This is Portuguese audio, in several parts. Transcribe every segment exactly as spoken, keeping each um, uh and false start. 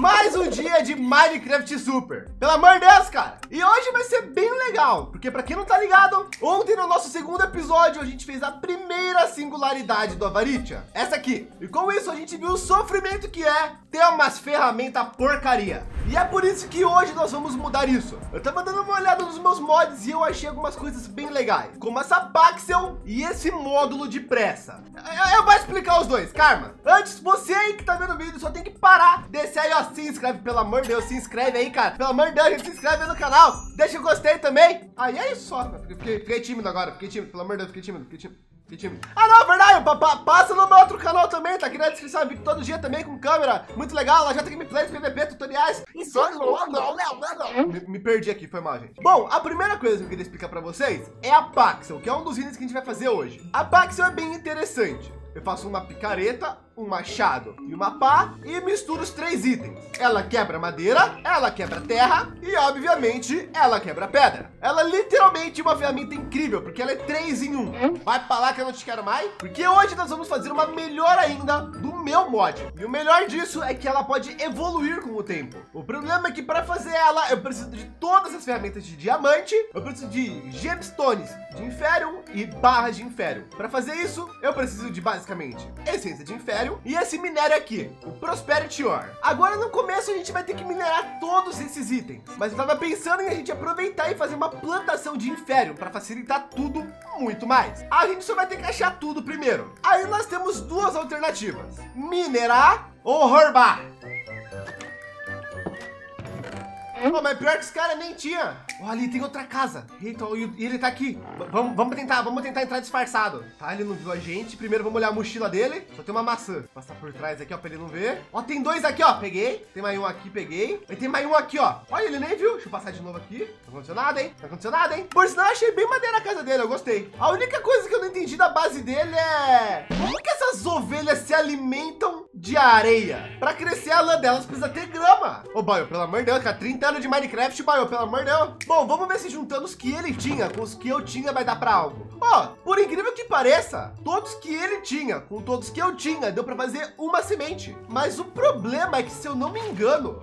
mais um dia de Minecraft Super. Pelo amor de Deus, cara. E hoje vai ser bem legal, porque pra quem não tá ligado, ontem no nosso segundo episódio a gente fez a primeira singularidade do Avaritia, essa aqui. E com isso a gente viu o sofrimento que é ter umas ferramentas porcaria. E é por isso que hoje nós vamos mudar isso. Eu tava dando uma olhada nos meus mods e eu achei algumas coisas bem legais, como essa Paxel e esse módulo de pressa. Eu, eu vou explicar os dois, Karma. Antes, você aí que tá vendo o vídeo só tem que parar, descer aí, ó, se inscreve, pelo amor de Deus, se inscreve aí, cara. Pelo amor de Deus, gente, se inscreve aí no canal, deixa o gostei também. Aí é isso só, fiquei, fiquei tímido agora, fiquei tímido, pelo amor de Deus, fiquei tímido, fiquei tímido. Ah, não, verdade, pa pa passa no meu outro canal também, tá aqui na descrição, vídeo todo dia também com câmera, muito legal, lá já tem gameplays, P V P, tutoriais. Só... me, me perdi aqui, foi mal, gente. Bom, a primeira coisa que eu queria explicar pra vocês é a Paxel, que é um dos itens que a gente vai fazer hoje. A Paxel é bem interessante. Eu faço uma picareta, um machado e uma pá e misturo os três itens. Ela quebra madeira, ela quebra terra e, obviamente, ela quebra pedra. Ela literalmente é uma ferramenta incrível, porque ela é três em um. Vai pra lá que eu não te quero mais, porque hoje nós vamos fazer uma melhor ainda do meu mod. E o melhor disso é que ela pode evoluir com o tempo. O problema é que para fazer ela, eu preciso de todas as ferramentas de diamante, eu preciso de gemstones de Inferium e barras de Inferium. Para fazer isso, eu preciso de base basicamente essência de Inferium e esse minério aqui, o Prosperity Ore. Agora no começo a gente vai ter que minerar todos esses itens, mas eu tava pensando em a gente aproveitar e fazer uma plantação de Inferium para facilitar tudo muito mais. A gente só vai ter que achar tudo primeiro. Aí nós temos duas alternativas: minerar ou roubar. Oh, mas pior que os caras nem tinha. Oh, ali tem outra casa. Eita, e ele tá aqui. Vamos, vamos tentar, vamos tentar entrar disfarçado. Tá, ele não viu a gente. Primeiro vamos olhar a mochila dele. Só tem uma maçã. Passar por trás aqui, ó, pra ele não ver. Ó, tem dois aqui, ó. Peguei. Tem mais um aqui, peguei. E tem mais um aqui, ó. Olha, ele nem viu. Deixa eu passar de novo aqui. Não aconteceu nada, hein? Não aconteceu nada, hein? Por sinal, eu achei bem maneira a casa dele. Eu gostei. A única coisa que eu não entendi da base dele é... como que essas ovelhas se alimentam de areia? Pra crescer a lã delas precisa ter grama. Ô, boy, pelo amor de Deus, cara, trinta de Minecraft, baio, pelo amor de Deus. Bom, vamos ver se juntando os que ele tinha com os que eu tinha vai dar para algo. Ó, oh, por incrível que pareça, todos que ele tinha com todos que eu tinha deu para fazer uma semente. Mas o problema é que, se eu não me engano...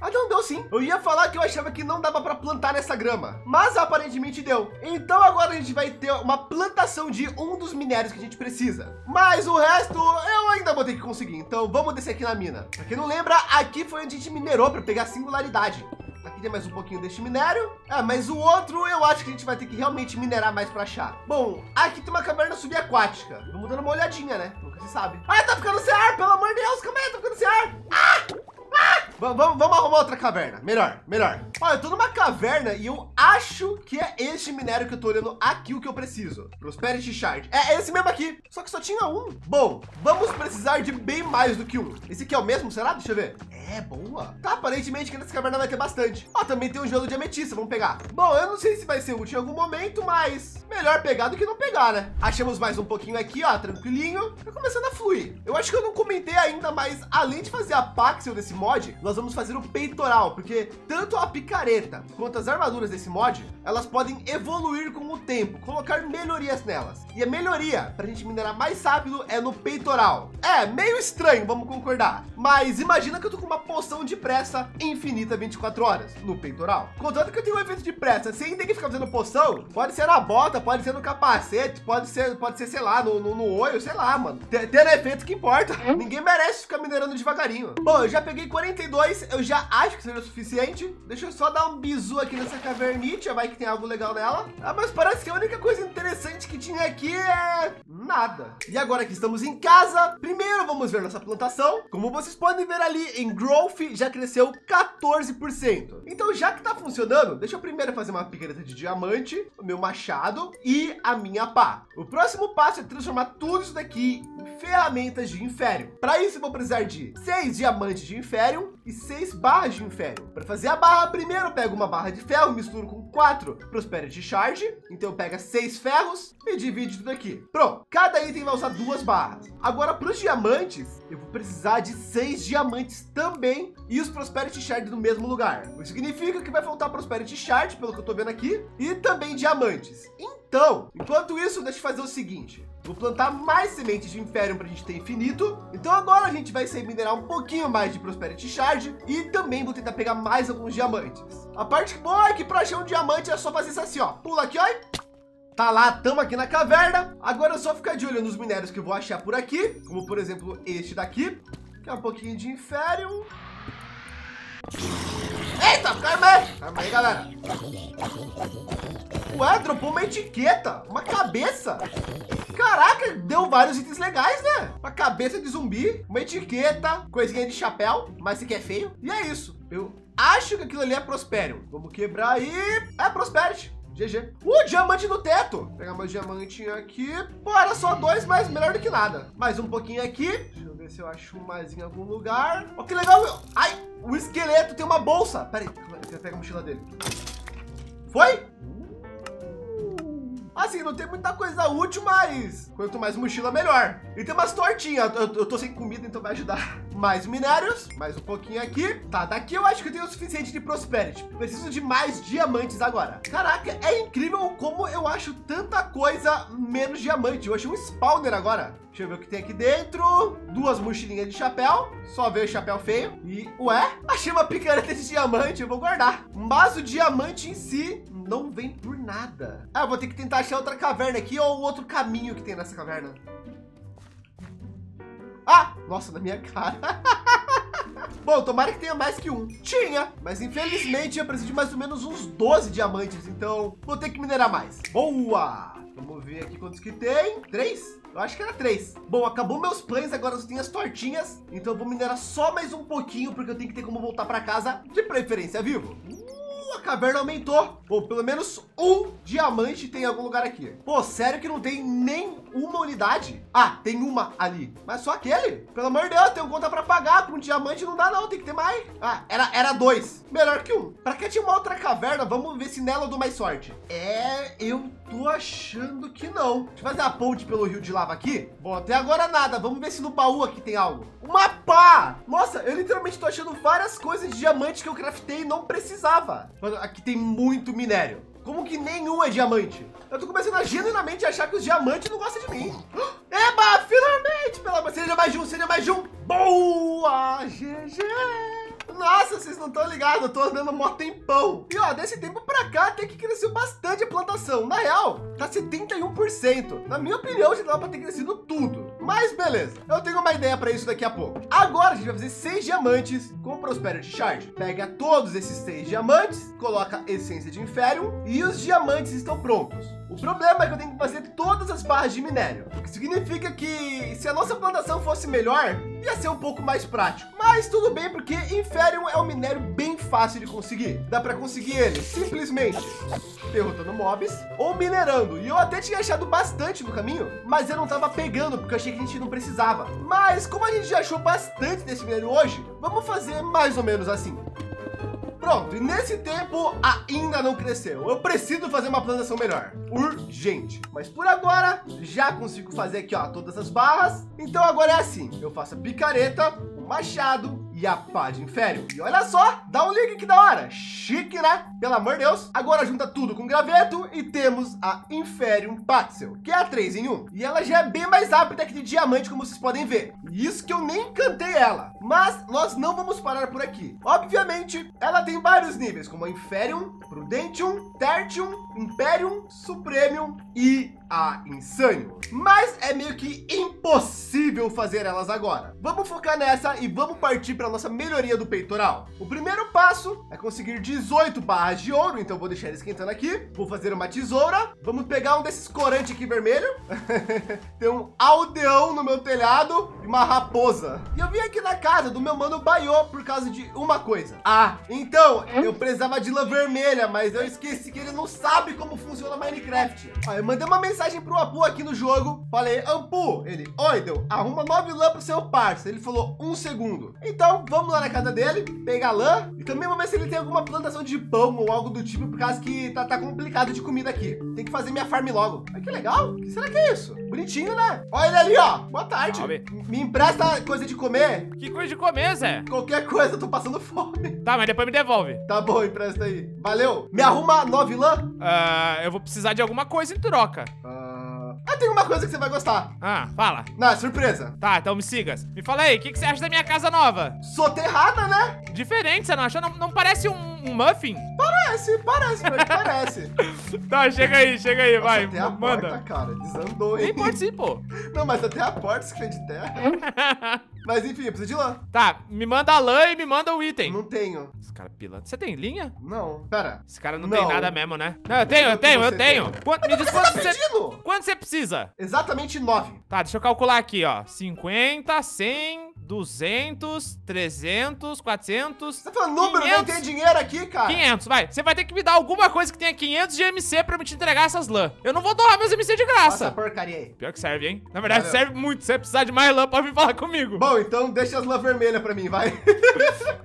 ah, não, deu sim. Eu ia falar que eu achava que não dava para plantar nessa grama, mas aparentemente deu. Então agora a gente vai ter uma plantação de um dos minérios que a gente precisa. Mas o resto eu ainda vou ter que conseguir, então vamos descer aqui na mina. Pra quem não lembra, aqui foi onde a gente minerou para pegar a singularidade. Aqui tem mais um pouquinho deste minério. Ah, mas o outro eu acho que a gente vai ter que realmente minerar mais para achar. Bom, aqui tem uma caverna subaquática. Vamos dando uma olhadinha, né? Nunca se sabe. Ah, tá ficando sem ar, pelo amor de Deus, calma aí, tá ficando sem ar. Ah! Ah! Vamos, vamos arrumar outra caverna. Melhor, melhor. Olha, eu tô numa caverna e eu acho que é este minério que eu tô olhando aqui o que eu preciso. Prosperity Shard. É esse mesmo aqui, só que só tinha um. Bom, vamos precisar de bem mais do que um. Esse aqui é o mesmo, será? Deixa eu ver. É, boa. Tá, aparentemente que nessa caverna vai ter bastante. Ó, também tem um gelo de ametista, vamos pegar. Bom, eu não sei se vai ser útil em algum momento, mas melhor pegar do que não pegar, né? Achamos mais um pouquinho aqui, ó, tranquilinho. Tá começando a fluir. Eu acho que eu não comentei ainda, mas além de fazer a Paxel desse mod, nós vamos fazer o peitoral, porque tanto a picareta quanto as armaduras desse mod, elas podem evoluir com o tempo, colocar melhorias nelas. E a melhoria pra gente minerar mais rápido é no peitoral. É meio estranho, vamos concordar, mas imagina que eu tô com uma poção de pressa infinita vinte e quatro horas no peitoral. Contanto que eu tenho um efeito de pressa sem ter que ficar fazendo poção, pode ser na bota, pode ser no capacete, pode ser, pode ser, sei lá, no, no, no olho, sei lá, mano. Tendo efeito que importa. Ninguém merece ficar minerando devagarinho. Bom, eu já peguei quarenta e dois, eu já acho que seja o suficiente. Deixa eu só dar um bizu aqui nessa cavernítia, vai que tem algo legal nela. Ah, mas parece que a única coisa interessante que tinha aqui é nada. E agora que estamos em casa, primeiro vamos ver nossa plantação. Como vocês podem ver ali em Growth, já cresceu quatorze por cento. Então já que tá funcionando, deixa eu primeiro fazer uma picareta de diamante, o meu machado e a minha pá. O próximo passo é transformar tudo isso daqui em ferramentas de Inferium. Para isso eu vou precisar de seis diamantes de Inferium e seis barras de Inferium. Para fazer a barra, primeiro eu pego uma barra de ferro, misturo com quatro Prosperity Shard, então pega seis ferros e divide tudo aqui. Pronto, cada item vai usar duas barras. Agora para os diamantes, eu vou precisar de seis diamantes também e os Prosperity Shard no mesmo lugar. Isso significa que vai faltar Prosperity Shard, pelo que eu tô vendo aqui, e também diamantes. Então, enquanto isso, deixa eu fazer o seguinte. Vou plantar mais sementes de Imperium para a gente ter infinito. Então agora a gente vai sair minerar um pouquinho mais de Prosperity Shard. E também vou tentar pegar mais alguns diamantes. A parte boa é que para achar um diamante é só fazer isso assim, ó. Pula aqui, ó. Tá lá, tamo aqui na caverna. Agora é só ficar de olho nos minérios que eu vou achar por aqui. Como por exemplo este daqui, que é um pouquinho de Inferium. Eita, calma aí. Calma aí, galera. Ué, dropou uma etiqueta. Uma cabeça. Caraca, deu vários itens legais, né? Uma cabeça de zumbi, uma etiqueta, coisinha de chapéu, mas esse aqui é feio. E é isso. Eu acho que aquilo ali é Prosperium. Vamos quebrar aí. É Prosperity. G G. Uh, diamante no teto. Vou pegar meu diamantinho aqui. Pô, era só dois, mas melhor do que nada. Mais um pouquinho aqui. Deixa eu ver se eu acho mais em algum lugar. Ó, que legal, meu. Ai, o esqueleto tem uma bolsa. Pera aí, eu pego a mochila dele. Foi? Assim, não tem muita coisa útil, mas quanto mais mochila, melhor. E tem umas tortinhas. Eu, eu, eu tô sem comida, então vai ajudar. Mais minérios. Mais um pouquinho aqui. Tá, daqui eu acho que eu tenho o suficiente de Prosperity. Preciso de mais diamantes agora. Caraca, é incrível como eu acho tanta coisa menos diamante. Eu achei um spawner agora. Deixa eu ver o que tem aqui dentro. Duas mochilinhas de chapéu. Só veio chapéu feio. E, ué, achei uma picareta de diamante. Eu vou guardar. Mas o diamante em si não vem por nada. Ah, eu vou ter que tentar achar outra caverna aqui ou outro caminho que tem nessa caverna. Ah, nossa, na minha cara. Bom, tomara que tenha mais que um. Tinha, mas infelizmente eu preciso de mais ou menos uns doze diamantes. Então vou ter que minerar mais. Boa! Vamos ver aqui quantos que tem. Três? Eu acho que era três. Bom, acabou meus pães, agora eu tenho as tortinhas. Então eu vou minerar só mais um pouquinho, porque eu tenho que ter como voltar para casa, de preferência vivo. A caverna aumentou. Ou pelo menos um diamante tem em algum lugar aqui. Pô, sério que não tem nem uma unidade? Ah, tem uma ali. Mas só aquele? Pelo amor de Deus, tem conta para pagar. Com um diamante não dá não, tem que ter mais. Ah, era, era dois. Melhor que um. Para que tinha uma outra caverna, vamos ver se nela eu dou mais sorte. É, eu tô achando que não. Deixa eu fazer a ponte pelo rio de lava aqui. Bom, até agora nada. Vamos ver se no baú aqui tem algo. Uma pá! Nossa, eu literalmente tô achando várias coisas de diamante que eu craftei e não precisava. Mano, aqui tem muito minério. Como que nenhum é diamante? Eu tô começando a genuinamente achar que os diamantes não gostam de mim. Eba, finalmente! Pelo amor, seja mais de um, seja mais de um. Boa, G G! Nossa, vocês não estão ligados, eu tô andando mó tempão. E ó, desse tempo pra cá até que cresceu bastante a plantação. Na real, tá setenta e um por cento. Na minha opinião, já dava pra ter crescido tudo. Mas beleza, eu tenho uma ideia para isso daqui a pouco. Agora a gente vai fazer seis diamantes com Prosperity Shard. Pega todos esses seis diamantes, coloca a essência de Inferium e os diamantes estão prontos. O problema é que eu tenho que fazer todas as barras de minério, o que significa que se a nossa plantação fosse melhor, ia ser um pouco mais prático. Mas tudo bem, porque Inferium é um minério bem fácil de conseguir. Dá para conseguir ele simplesmente derrotando mobs ou minerando. E eu até tinha achado bastante no caminho, mas eu não tava pegando porque eu achei que a gente não precisava. Mas como a gente já achou bastante desse minério hoje, vamos fazer mais ou menos assim. Pronto, e nesse tempo ainda não cresceu. Eu preciso fazer uma plantação melhor, urgente. Mas por agora, já consigo fazer aqui, ó, todas as barras. Então agora é assim, eu faço a picareta, o machado e a pá de Inferium. E olha só, dá um link que da hora. Chique, né? Pelo amor de Deus. Agora junta tudo com graveto e temos a Inferium Paxel, que é a três em um. E ela já é bem mais apta que de diamante, como vocês podem ver. Isso que eu nem cantei ela. Mas nós não vamos parar por aqui. Obviamente, ela tem vários níveis, como a Inferium, Prudentium, Tertium, Imperium, Supremium e a Insanio. Mas é meio que impossível fazer elas agora. Vamos focar nessa e vamos partir para nossa melhoria do peitoral. O primeiro passo é conseguir dezoito barras de ouro, então vou deixar ele esquentando aqui. Vou fazer uma tesoura. Vamos pegar um desses corantes aqui vermelho. Tem um aldeão no meu telhado e uma raposa. E eu vim aqui na casa do meu mano Baiô por causa de uma coisa. Ah, então eu precisava de lã vermelha, mas eu esqueci que ele não sabe como funciona Minecraft. Ah, eu mandei uma mensagem pro Apu aqui no jogo. Falei, Apu, ele, oi, deu, arruma nove lã pro seu parça. Ele falou, um segundo. Então vamos lá na casa dele, pegar lã e também vamos ver se ele tem alguma plantação de pão ou algo do tipo, por causa que tá, tá complicado de comida aqui. Tem que fazer minha farm logo. Ai, que legal. O que será que é isso? Bonitinho, né? Olha ele ali, ó. Boa tarde. Salve. Me empresta coisa de comer? Que coisa de comer, Zé? Qualquer coisa, eu tô passando fome. Tá, mas depois me devolve. Tá bom, empresta aí. Valeu. Me arruma nove lã? Uh, eu vou precisar de alguma coisa em troca. Ah... Uh... Eu tenho uma coisa que você vai gostar. Ah, fala. Não, é surpresa. Tá, então me siga. Me fala aí, o que, que você acha da minha casa nova? Soterrada, né? Diferente, você não achou? Não, não parece um, um muffin? Parece, parece, parece. Tá, chega aí, chega aí, nossa, vai. Até a manda. Porta, cara, desandou, hein? Nem participou. Não, mas até a porta, isso que é de terra. Mas enfim, eu preciso de lã. Tá, me manda a lã e me manda o item. Não tenho. Esse cara pilantra. Você tem linha? Não, pera. Esse cara não, não tem nada mesmo, né? Não, eu tenho, eu tenho, eu tenho. Tem. Quanto, me diz quanto você tá pedindo? Quanto você precisa? Exatamente nove. Tá, deixa eu calcular aqui, ó. cinquenta, cem, duzentos, trezentos, quatrocentos. Você tá falando número, não tem dinheiro aqui, cara. quinhentos, vai. Você vai ter que me dar alguma coisa que tenha quinhentos de M C pra eu te entregar essas lã. Eu não vou doar meus M C de graça. Nossa, porcaria aí. Pior que serve, hein? Na verdade, valeu, serve muito. Se você precisar de mais lã, pode vir falar comigo. Bom, então deixa as lã vermelhas pra mim, vai.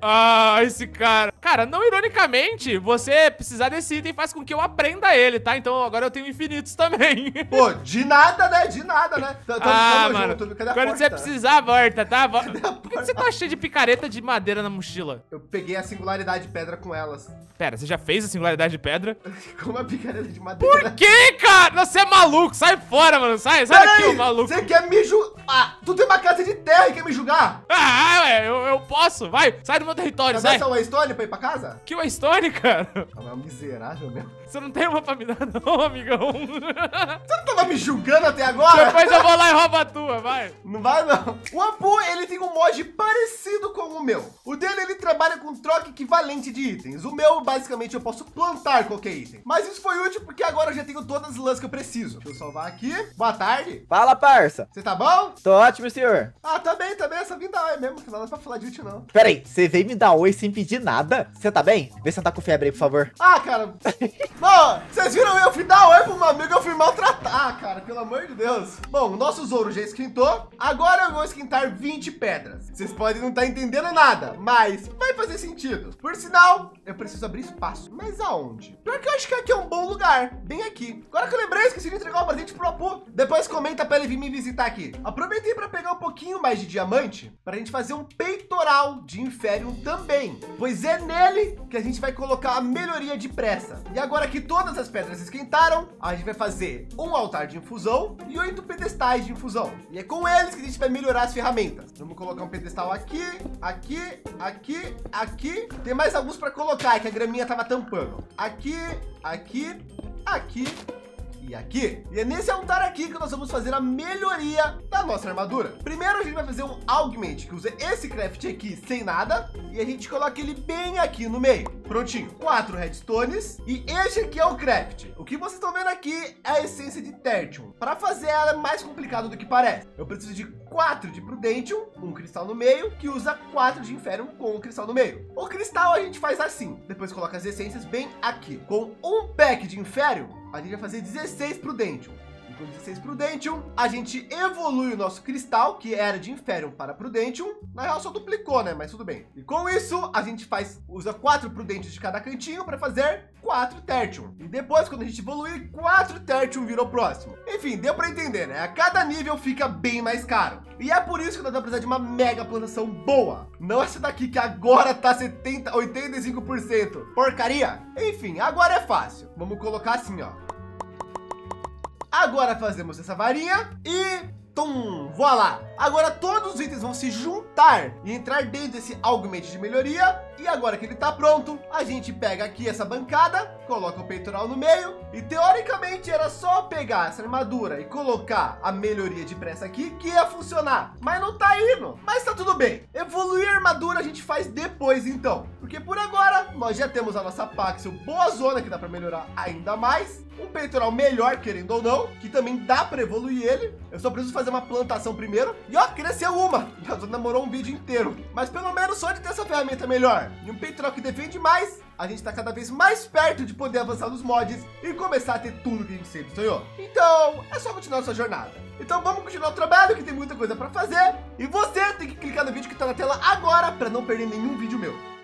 Ah, esse cara. Cara, não ironicamente, você precisar desse item faz com que eu aprenda ele, tá? Então agora eu tenho infinitos também. Pô, de nada, né? De nada, né? T -t -t -t ah, mano. Junto. Cadê a quando porta? Você precisar, volta, tá? Vol cadê a porta? Por que você tá cheio de picareta de madeira na mochila? Eu peguei a singularidade de pedra com elas. Pera, você já fez a singularidade de pedra? Como a picareta de madeira? Por que, cara? Você é maluco. Sai fora, mano. Sai, sai daqui, ô maluco. Você quer me julgar? Ah, tu tem uma casa de terra e quer me julgar? Ah, ué, eu, eu posso. Vai, sai do meu território, sai. Cadê essa Waystone pra ir pra casa? Que Waystone, cara? Ela é um miserável mesmo. Você não tem uma pra me dar, não, amigão. Você não tava me julgando até agora? Depois eu vou lá e roubo a tua, vai. Não vai, não. O Apu, ele tem um mod parecido com o meu. O dele, ele trabalha com troca equivalente de itens. O meu, basicamente, eu posso plantar qualquer item. Mas isso foi útil porque agora eu já tenho todas as lãs que eu preciso. Deixa eu salvar aqui. Boa tarde. Fala, parça. Você tá bom? Tô ótimo, senhor. Ah, tá bem, tá bem. Essa vinda é mesmo, que não dá pra falar de útil, não. Pera aí, você veio me dar oi sem pedir nada? Você tá bem? Vê se você tá com febre aí, por favor. Ah, cara. Bom, vocês viram eu fui dar oi pra um amigo, eu fui maltratar. Ah, cara, pelo amor de Deus. Bom, o nosso Zoro já esquentou. Agora eu vou esquentar vinte pedras. Vocês podem não estar entendendo nada, mas vai fazer sentido. Por sinal, eu preciso abrir espaço. Mas aonde? Pior que eu acho que aqui é um bom lugar. Bem aqui. Agora que eu lembrei, esqueci de entregar o presente pro Apu. Depois comenta pra ele vir me visitar aqui. Aproveitei pra pegar um pouquinho mais de diamante pra gente fazer um peitoral de Inferium também. Pois é nele que a gente vai colocar a melhoria de pressa. E agora que todas as pedras esquentaram, a gente vai fazer um altar de infusão e oito pedestais de infusão. E é com eles que a gente vai melhorar as ferramentas. Vamos colocar um pedestal aqui, aqui, aqui, aqui. Tem mais alguns para colocar, que a graminha tava tampando. Aqui, aqui, aqui e aqui. E é nesse altar aqui que nós vamos fazer a melhoria da nossa armadura. Primeiro a gente vai fazer um augment, que usa esse craft aqui sem nada, e a gente coloca ele bem aqui no meio. Prontinho. Quatro redstones. E este aqui é o craft. O que vocês estão vendo aqui é a essência de Tertium. Para fazer ela é mais complicado do que parece. Eu preciso de quatro de Prudentium, um cristal no meio, que usa quatro de Inferium com um cristal no meio. O cristal a gente faz assim. Depois coloca as essências bem aqui. Com um pack de Inferium, a gente vai fazer dezesseis Prudentium. E com dezesseis Prudentium, a gente evolui o nosso cristal, que era de Inferium para Prudentium. Na real, só duplicou, né? Mas tudo bem. E com isso, a gente faz, usa quatro Prudentium de cada cantinho para fazer quatro Tertium. E depois, quando a gente evoluir, quatro Tertium virou o próximo. Enfim, deu para entender, né? A cada nível fica bem mais caro. E é por isso que nós vamos precisar de uma mega plantação boa. Não essa daqui que agora tá setenta, oitenta e cinco por cento. Porcaria. Enfim, agora é fácil. Vamos colocar assim, ó. Agora fazemos essa varinha e... tum, voilá. Agora todos os itens vão se juntar e entrar dentro desse augment de melhoria. E agora que ele tá pronto, a gente pega aqui essa bancada, coloca o peitoral no meio. E teoricamente era só pegar essa armadura e colocar a melhoria de pressa aqui que ia funcionar. Mas não tá indo, mas tá tudo bem. Evoluir a armadura a gente faz depois então. Porque por agora nós já temos a nossa Paxel boa zona, que dá pra melhorar ainda mais. Um peitoral melhor, querendo ou não, que também dá pra evoluir ele. Eu só preciso fazer uma plantação primeiro. E ó, cresceu uma. Já demorou um vídeo inteiro, mas pelo menos só de ter essa ferramenta melhor e um peitoral que defende mais, a gente tá cada vez mais perto de poder avançar nos mods e começar a ter tudo que a gente sempre sonhou. Então é só continuar nossa jornada. Então vamos continuar o trabalho, que tem muita coisa para fazer. E você tem que clicar no vídeo que tá na tela agora para não perder nenhum vídeo meu.